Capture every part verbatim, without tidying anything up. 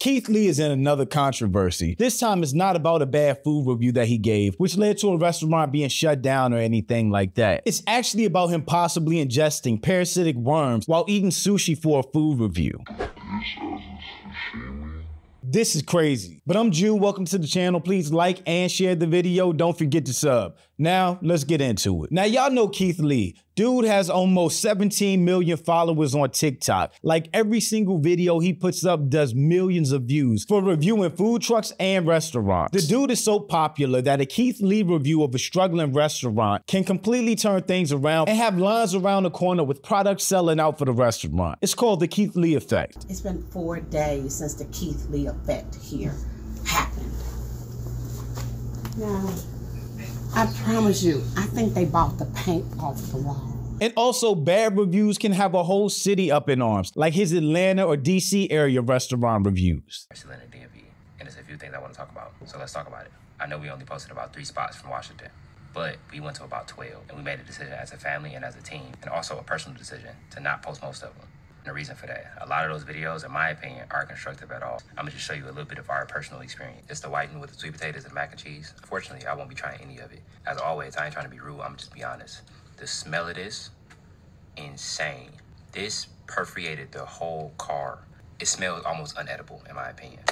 Keith Lee is in another controversy. This time it's not about a bad food review that he gave, which led to a restaurant being shut down or anything like that. It's actually about him possibly ingesting parasitic worms while eating sushi for a food review. This is crazy. But I'm Ju, welcome to the channel. Please like and share the video. Don't forget to sub. Now, let's get into it. Now, y'all know Keith Lee. Dude has almost seventeen million followers on TikTok. Like every single video he puts up does millions of views for reviewing food trucks and restaurants. The dude is so popular that a Keith Lee review of a struggling restaurant can completely turn things around and have lines around the corner with products selling out for the restaurant. It's called the Keith Lee effect. It's been four days since the Keith Lee effect here happened. Now, I promise you, I think they bought the paint off the wall. And also, bad reviews can have a whole city up in arms, like his Atlanta or D C area restaurant reviews. It's Atlanta D M V, and there's a few things I want to talk about, so let's talk about it. I know we only posted about three spots from Washington, but we went to about twelve, and we made a decision as a family and as a team, and also a personal decision to not post most of them. And the reason for that, a lot of those videos, in my opinion, aren't constructive at all. I'm gonna just show you a little bit of our personal experience. It's the whitening with the sweet potatoes and mac and cheese. Unfortunately, I won't be trying any of it. As always, I ain't trying to be rude, I'm just be honest. The smell of this, insane. This perforated the whole car. It smells almost unedible, in my opinion.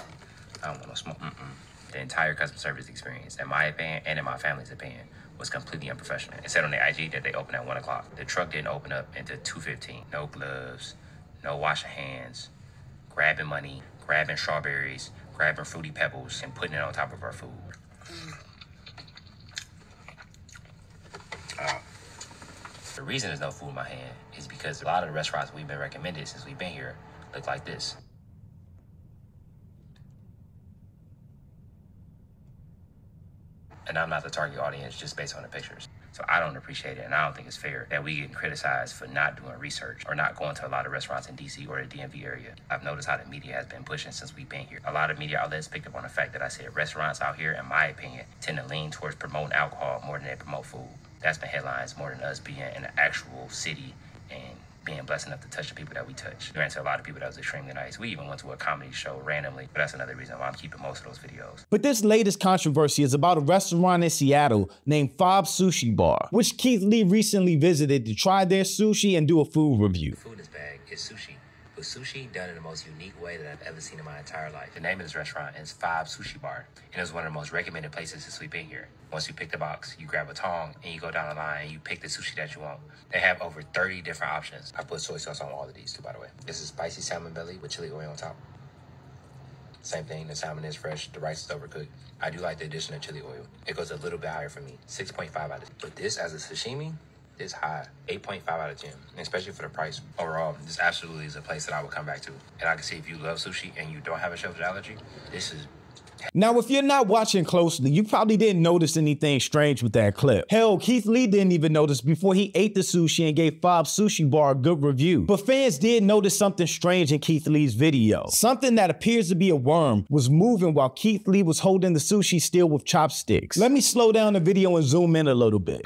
I don't want no smoke, mm-mm. The entire customer service experience, in my opinion and in my family's opinion, was completely unprofessional. It said on their I G that they opened at one o'clock. The truck didn't open up until two fifteen. No gloves. No washing hands, grabbing money, grabbing strawberries, grabbing fruity pebbles, and putting it on top of our food. Uh, the reason there's no food in my hand is because a lot of the restaurants we've been recommended since we've been here look like this. And I'm not the target audience just based on the pictures. So I don't appreciate it, and I don't think it's fair that we get criticized for not doing research or not going to a lot of restaurants in D C or the D M V area. I've noticed how the media has been pushing since we've been here. A lot of media outlets picked up on the fact that I said restaurants out here, in my opinion, tend to lean towards promoting alcohol more than they promote food. That's been headlines more than us being in an actual city and being blessed enough to touch the people that we touch. We ran to a lot of people that was extremely nice. We even went to a comedy show randomly, but that's another reason why I'm keeping most of those videos. But this latest controversy is about a restaurant in Seattle named Fob Sushi Bar, which Keith Lee recently visited to try their sushi and do a food review. The food in this bag is sushi, but sushi done in the most unique way that I've ever seen in my entire life. The name of this restaurant is Fob Sushi Bar, and it's one of the most recommended places since we've been here. Once you pick the box, you grab a tong and you go down the line and you pick the sushi that you want. They have over thirty different options. I put soy sauce on all of these too, by the way. This is spicy salmon belly with chili oil on top. Same thing, the salmon is fresh, the rice is overcooked. I do like the addition of chili oil. It goes a little bit higher for me, six point five out of ten. But this as a sashimi, is high, eight point five out of ten, especially for the price. Overall, this absolutely is a place that I would come back to. And I can see if you love sushi and you don't have a shelter allergy, this is... Now, if you're not watching closely, you probably didn't notice anything strange with that clip. Hell, Keith Lee didn't even notice before he ate the sushi and gave Fob Sushi Bar a good review. But fans did notice something strange in Keith Lee's video. Something that appears to be a worm was moving while Keith Lee was holding the sushi still with chopsticks. Let me slow down the video and zoom in a little bit.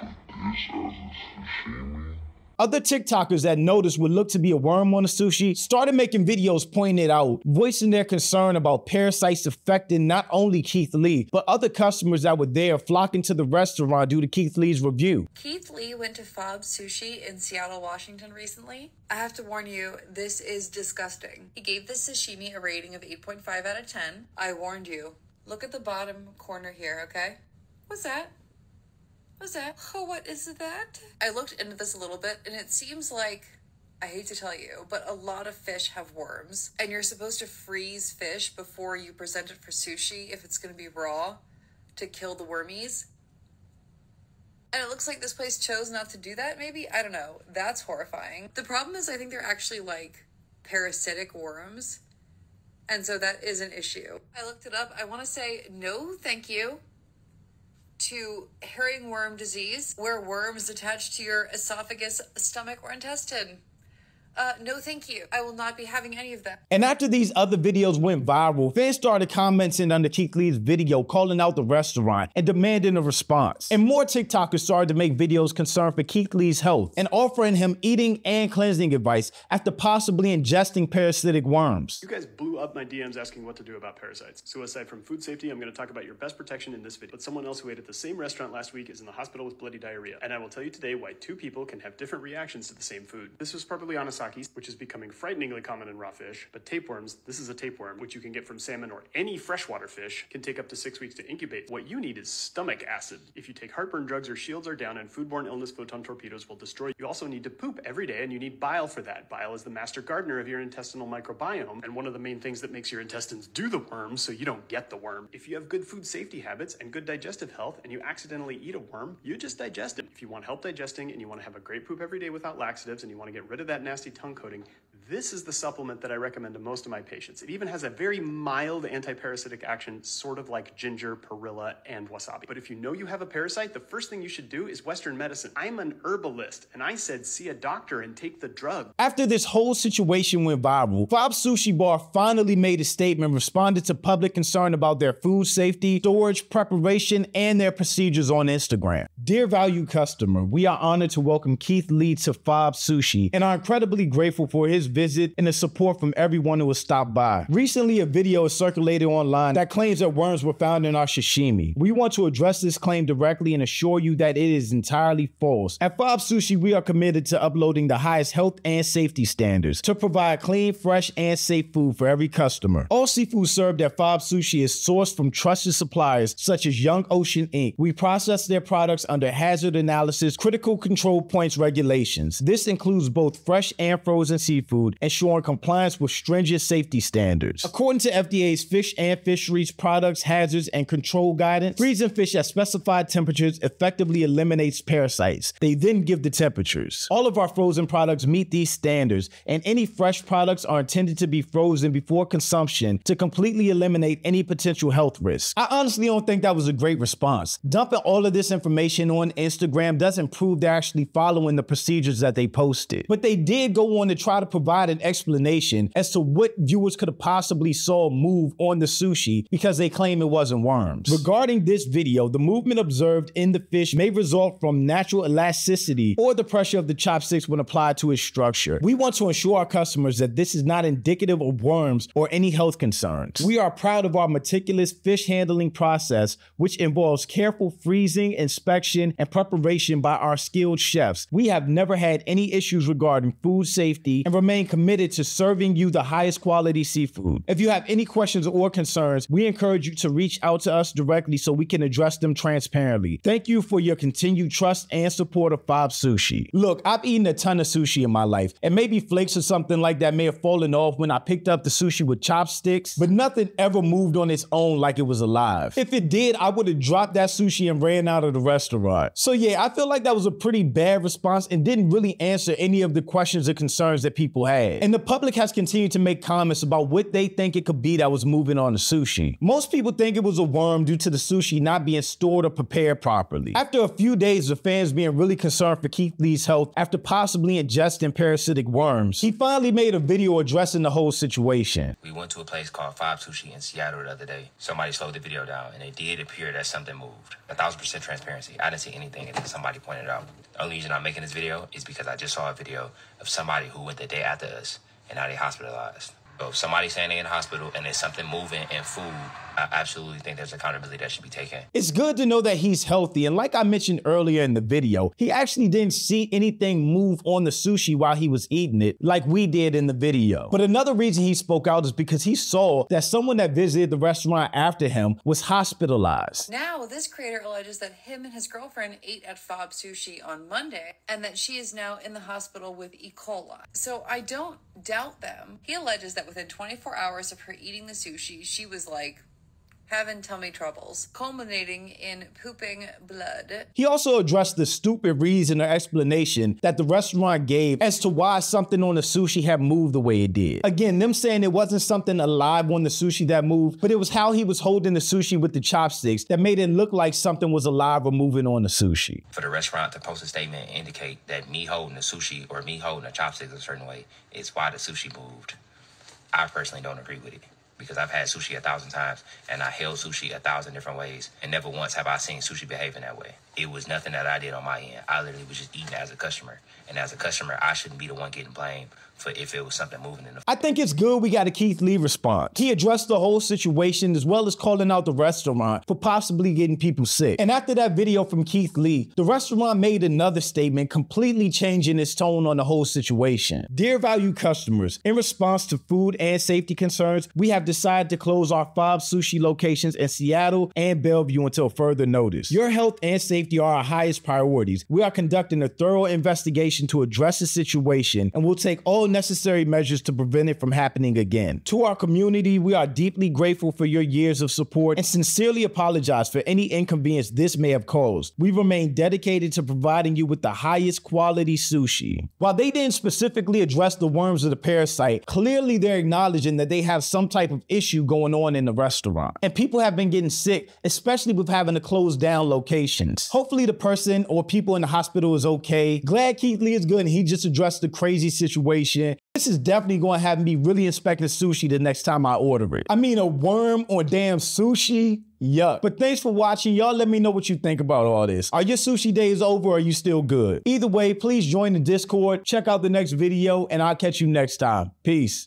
Other TikTokers that noticed what looked to be a worm on the sushi started making videos pointing it out, voicing their concern about parasites affecting not only Keith Lee, but other customers that were there flocking to the restaurant due to Keith Lee's review. Keith Lee went to Fob Sushi in Seattle, Washington recently. I have to warn you, this is disgusting. He gave this sashimi a rating of eight point five out of ten. I warned you. Look at the bottom corner here, okay? What's that? What's that? Oh, what is that? I looked into this a little bit, and it seems like, I hate to tell you, but a lot of fish have worms, and you're supposed to freeze fish before you present it for sushi if it's going to be raw to kill the wormies. And it looks like this place chose not to do that, maybe? I don't know. That's horrifying. The problem is I think they're actually, like, parasitic worms, and so that is an issue. I looked it up. I want to say no thank you to herringworm disease, where worms attach to your esophagus, stomach, or intestine. Uh, no, thank you. I will not be having any of that. And after these other videos went viral, fans started commenting under Keith Lee's video, calling out the restaurant and demanding a response. And more TikTokers started to make videos concerned for Keith Lee's health and offering him eating and cleansing advice after possibly ingesting parasitic worms. You guys blew up my D Ms asking what to do about parasites. So aside from food safety, I'm going to talk about your best protection in this video. But someone else who ate at the same restaurant last week is in the hospital with bloody diarrhea. And I will tell you today why two people can have different reactions to the same food. This was probably on a which is becoming frighteningly common in raw fish, but tapeworms, this is a tapeworm, which you can get from salmon or any freshwater fish, can take up to six weeks to incubate. What you need is stomach acid. If you take heartburn drugs or shields are down and foodborne illness photon torpedoes will destroy you. You also need to poop every day and you need bile for that. Bile is the master gardener of your intestinal microbiome and one of the main things that makes your intestines do the worm so you don't get the worm. If you have good food safety habits and good digestive health and you accidentally eat a worm, you just digest it. If you want help digesting and you want to have a great poop every day without laxatives and you want to get rid of that nasty tongue coating, this is the supplement that I recommend to most of my patients. It even has a very mild anti-parasitic action, sort of like ginger, perilla, and wasabi. But if you know you have a parasite, the first thing you should do is Western medicine. I'm an herbalist, and I said see a doctor and take the drug. After this whole situation went viral, Fob Sushi Bar finally made a statement, responded to public concern about their food safety, storage, preparation, and their procedures on Instagram. Dear valued customer, we are honored to welcome Keith Lee to Fob Sushi, and are incredibly grateful for his visit and the support from everyone who has stopped by. Recently, a video has circulated online that claims that worms were found in our sashimi. We want to address this claim directly and assure you that it is entirely false. At Fob Sushi, we are committed to upholding the highest health and safety standards to provide clean, fresh, and safe food for every customer. All seafood served at Fob Sushi is sourced from trusted suppliers such as Young Ocean Incorporated. We process their products under hazard analysis, critical control points regulations. This includes both fresh and frozen seafood, ensuring compliance with stringent safety standards. According to F D A's Fish and Fisheries Products Hazards and Control Guidance, freezing fish at specified temperatures effectively eliminates parasites. They then give the temperatures. All of our frozen products meet these standards, and any fresh products are intended to be frozen before consumption to completely eliminate any potential health risks. I honestly don't think that was a great response. Dumping all of this information on Instagram doesn't prove they're actually following the procedures that they posted. But they did go on to try to provide an explanation as to what viewers could have possibly saw move on the sushi because they claim it wasn't worms. Regarding this video, the movement observed in the fish may result from natural elasticity or the pressure of the chopsticks when applied to its structure. We want to assure our customers that this is not indicative of worms or any health concerns. We are proud of our meticulous fish handling process, which involves careful freezing, inspection, and preparation by our skilled chefs. We have never had any issues regarding food safety and remain committed to serving you the highest quality seafood. If you have any questions or concerns, we encourage you to reach out to us directly so we can address them transparently. Thank you for your continued trust and support of Fob Sushi. Look, I've eaten a ton of sushi in my life, and maybe flakes or something like that may have fallen off when I picked up the sushi with chopsticks, but nothing ever moved on its own like it was alive. If it did, I would have dropped that sushi and ran out of the restaurant. So yeah, I feel like that was a pretty bad response and didn't really answer any of the questions or concerns that people had. And the public has continued to make comments about what they think it could be that was moving on the sushi. Most people think it was a worm due to the sushi not being stored or prepared properly. After a few days of fans being really concerned for Keith Lee's health after possibly ingesting parasitic worms, he finally made a video addressing the whole situation. We went to a place called Fob Sushi in Seattle the other day. Somebody slowed the video down and it did appear that something moved. A thousand percent transparency. I didn't see anything until somebody pointed out. The only reason I'm making this video is because I just saw a video of somebody who went the day after us and now they hospitalized. So if somebody's standing in the hospital and there's something moving in food, I absolutely think there's accountability that should be taken. It's good to know that he's healthy, and like I mentioned earlier in the video, he actually didn't see anything move on the sushi while he was eating it like we did in the video. But another reason he spoke out is because he saw that someone that visited the restaurant after him was hospitalized. Now this creator alleges that him and his girlfriend ate at Fob Sushi on Monday and that she is now in the hospital with E. coli. So I don't doubt them. He alleges that within twenty-four hours of her eating the sushi, she was like, having tummy troubles, culminating in pooping blood. He also addressed the stupid reason or explanation that the restaurant gave as to why something on the sushi had moved the way it did. Again, them saying it wasn't something alive on the sushi that moved, but it was how he was holding the sushi with the chopsticks that made it look like something was alive or moving on the sushi. For the restaurant to post a statement and indicate that me holding the sushi or me holding the chopsticks a certain way is why the sushi moved, I personally don't agree with it. Because I've had sushi a thousand times and I held sushi a thousand different ways, and never once have I seen sushi behaving that way. It was nothing that I did on my end. I literally was just eating as a customer. And as a customer, I shouldn't be the one getting blamed for if it was something moving in the... I think it's good we got a Keith Lee response. He addressed the whole situation as well as calling out the restaurant for possibly getting people sick. And after that video from Keith Lee, the restaurant made another statement completely changing its tone on the whole situation. Dear value customers, in response to food and safety concerns, we have decided to close our Fob Sushi locations in Seattle and Bellevue until further notice. Your health and safety are our highest priorities. We are conducting a thorough investigation to address the situation and will take all necessary measures to prevent it from happening again. To our community, we are deeply grateful for your years of support and sincerely apologize for any inconvenience this may have caused. We remain dedicated to providing you with the highest quality sushi. While they didn't specifically address the worms or the parasite, clearly they're acknowledging that they have some type of issue going on in the restaurant. And people have been getting sick, especially with having to close down locations. Hopefully the person or people in the hospital is okay. Glad Keith Lee is good and he just addressed the crazy situation. This is definitely going to have me really inspecting sushi the next time I order it. I mean, a worm on damn sushi? Yuck. But thanks for watching. Y'all let me know what you think about all this. Are your sushi days over or are you still good? Either way, please join the Discord, check out the next video, and I'll catch you next time. Peace.